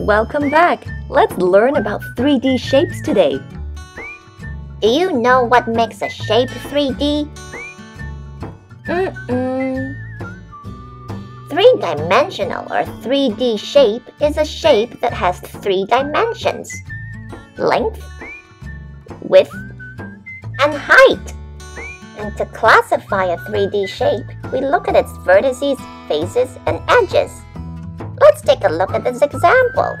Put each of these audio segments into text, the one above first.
Welcome back! Let's learn about 3D shapes today. Do you know what makes a shape 3D? Three-dimensional or 3D shape is a shape that has three dimensions: length, width, and height. And to classify a 3D shape, we look at its vertices, faces, and edges. Let's take a look at this example.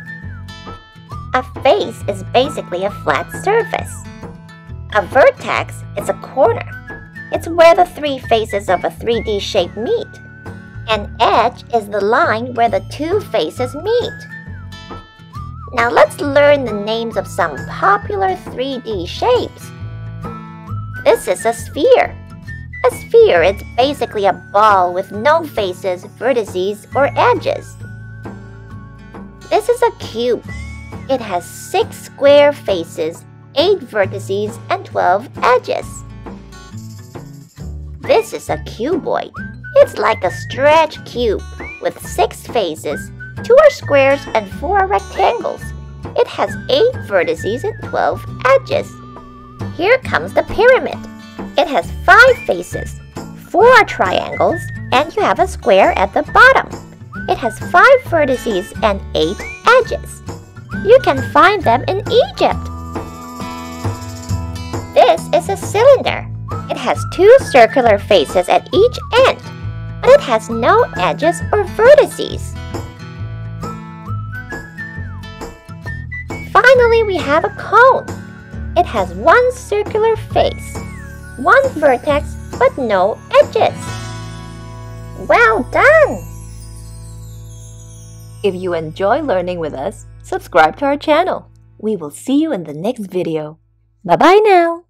A face is basically a flat surface. A vertex is a corner. It's where the three faces of a 3D shape meet. An edge is the line where the two faces meet. Now let's learn the names of some popular 3D shapes. This is a sphere. A sphere is basically a ball with no faces, vertices, or edges. This is a cube. It has 6 square faces, 8 vertices, and 12 edges. This is a cuboid. It's like a stretch cube with 6 faces, 2 are squares, and 4 are rectangles. It has 8 vertices and 12 edges. Here comes the pyramid. It has 5 faces, 4 are triangles, and you have a square at the bottom. It has 5 vertices and 8 edges. You can find them in Egypt. This is a cylinder. It has 2 circular faces at each end, but it has no edges or vertices. Finally, we have a cone. It has 1 circular face, 1 vertex, but no edges. Well done! If you enjoy learning with us, subscribe to our channel. We will see you in the next video. Bye-bye now!